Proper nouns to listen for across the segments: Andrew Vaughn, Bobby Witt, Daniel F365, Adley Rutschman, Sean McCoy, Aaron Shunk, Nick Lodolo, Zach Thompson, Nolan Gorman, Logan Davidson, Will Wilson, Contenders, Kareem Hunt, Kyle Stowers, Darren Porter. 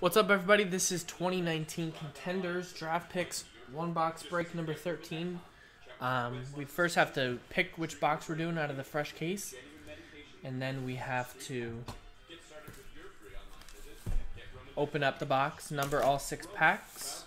What's up, everybody? This is 2019 Contenders Draft Picks One Box Break number 13. We first have to pick which box we're doing out of the fresh case, and then we have to open up the box, number all 6 packs.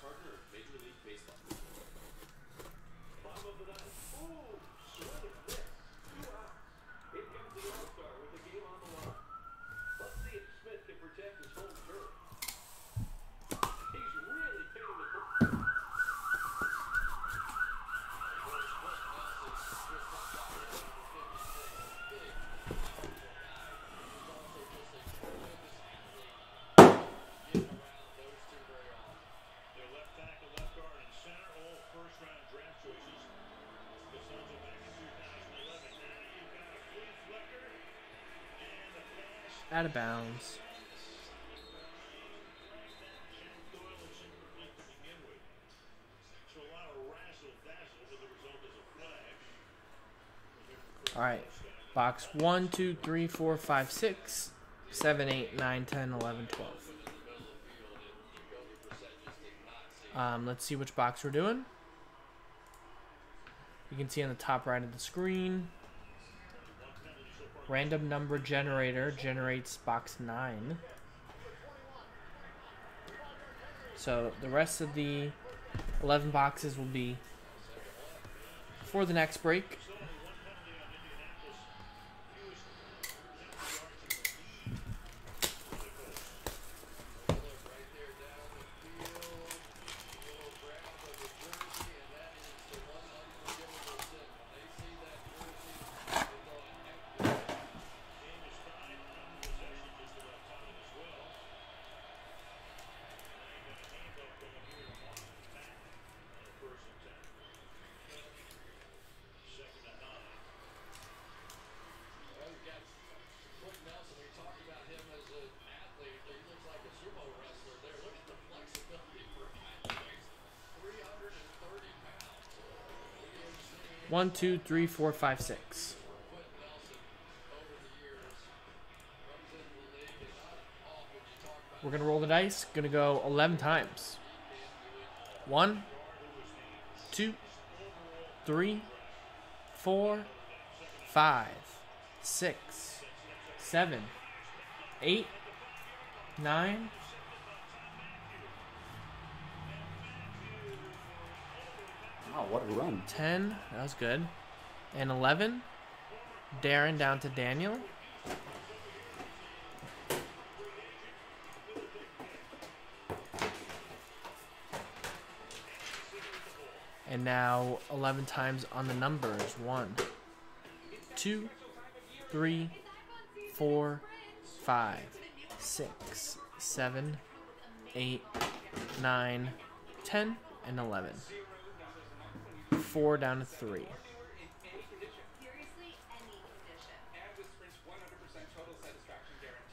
Out of bounds. All right, box 1, 2, 3, 4, 5, 6, 7, 8, 9, 10, 11, 12. Let's see which box we're doing. You can see on the top right of the screen, random number generator generates box 9. So the rest of the 11 boxes will be for the next break. One, two, three, four, five, six. We're going to roll the dice. Going to go 11 times. 1, 2, 3, 4, 5, 6, 7, 8, 9. Wow, what a run. 10, that was good. And 11, Darren down to Daniel. And now 11 times on the numbers. 1, 2, 3, 4, 5, 6, 7, 8, 9, 10, and 11. 4 down to 3.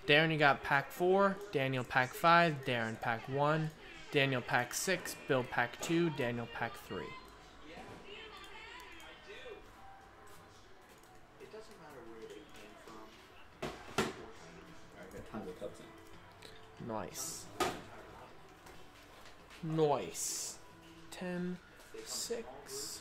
Darren, you got pack 4, Daniel pack 5, Darren pack 1, Daniel pack 6, Bill pack 2, Daniel pack 3. Nice. Nice. 10, 6.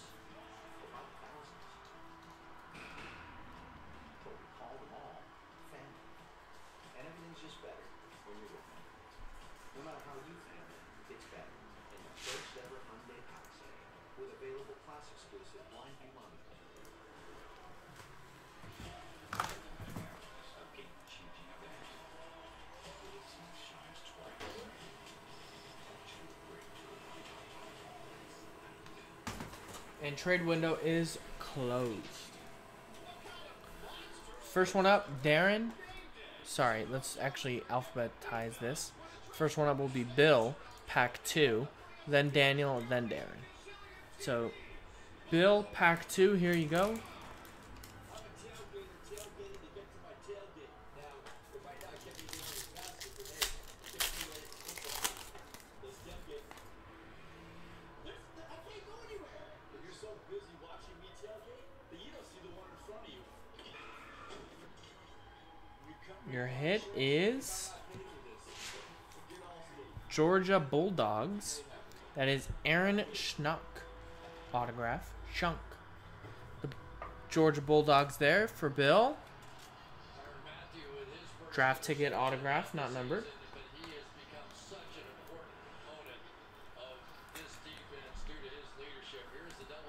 And trade window is closed. First one up, Darren. Sorry, let's actually alphabetize this. First one up will be Bill, pack 2, then Daniel, then Darren. So, Bill, pack 2, here you go. Your hit is Georgia Bulldogs. That is Aaron Shunk autograph. Shunk. The Georgia Bulldogs there for Bill. Draft ticket autograph, not numbered.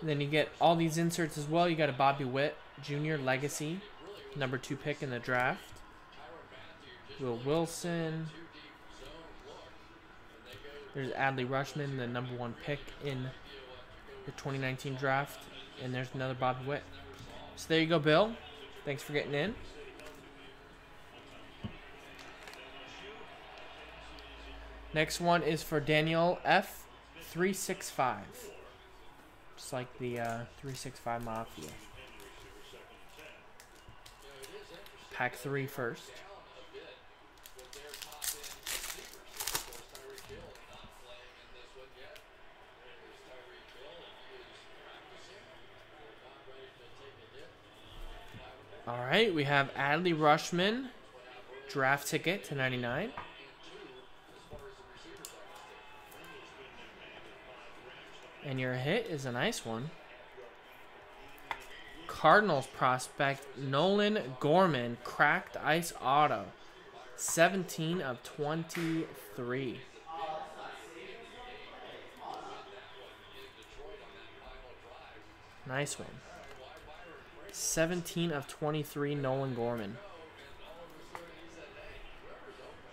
And then you get all these inserts as well. You got a Bobby Witt Jr. Legacy, number 2 pick in the draft. Will Wilson. There's Adley Rutschman, the number 1 pick in the 2019 draft. And there's another Bobby Witt. So there you go, Bill. Thanks for getting in. Next one is for Daniel F365. Just like the 365 Mafia. Pack 3 first. All right, we have Adley Rutschman, draft ticket /99. And your hit is a nice one. Cardinals prospect Nolan Gorman, cracked ice auto, 17/23. Nice one. 17/23, Nolan Gorman.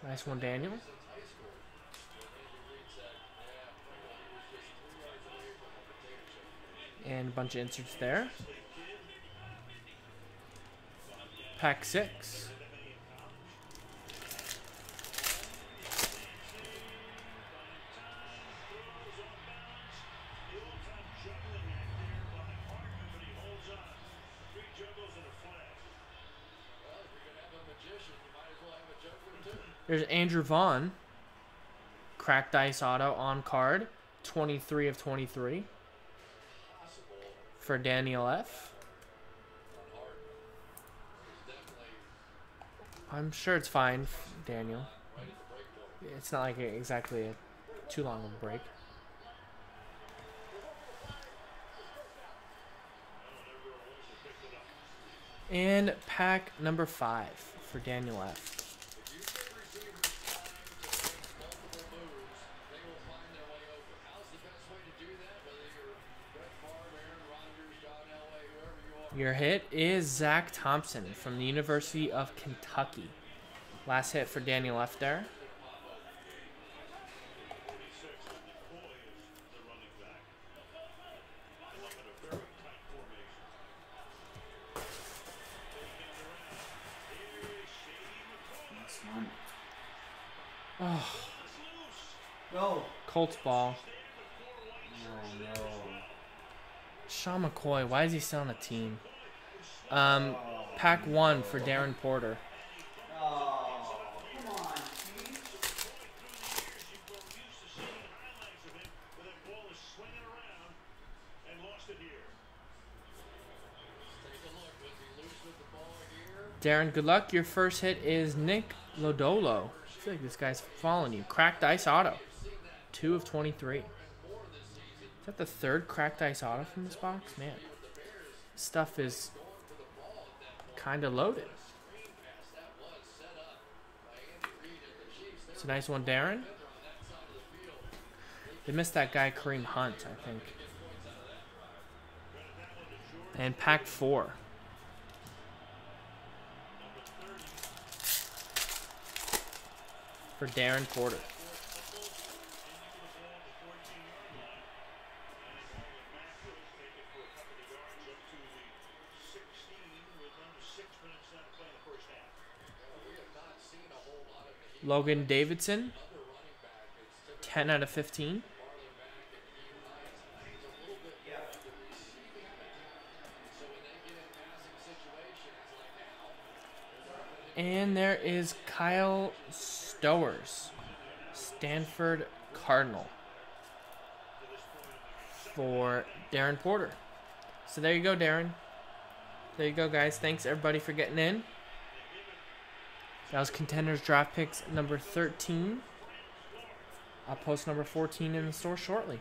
Nice one, Daniel. And a bunch of inserts there. Pack 6. There's Andrew Vaughn, cracked ice auto on card, 23/23. For Daniel F. I'm sure it's fine, Daniel. It's not like exactly a too long of a break. And pack number 5 for Daniel F. Your hit is Zach Thompson from the University of Kentucky. Last hit for Daniel F there. Oh. No. Colts ball. No, no. Sean McCoy, why is he still on the team? Pack 1 for Darren Porter. Oh, come on, geez. Darren, good luck. Your first hit is Nick Lodolo. I feel like this guy's following you. Cracked ice auto, 2/23. Is that the 3rd cracked ice auto from this box? Man, this stuff is kind of loaded. It's a nice one, Darren. They missed that guy, Kareem Hunt, I think. And pack 4. For Darren Porter. Logan Davidson, 10/15. And there is Kyle Stowers, Stanford Cardinal, for Darren Porter. So there you go, Darren. There you go, guys. Thanks, everybody, for getting in. That was Contenders Draft Picks number 13. I'll post number 14 in the store shortly.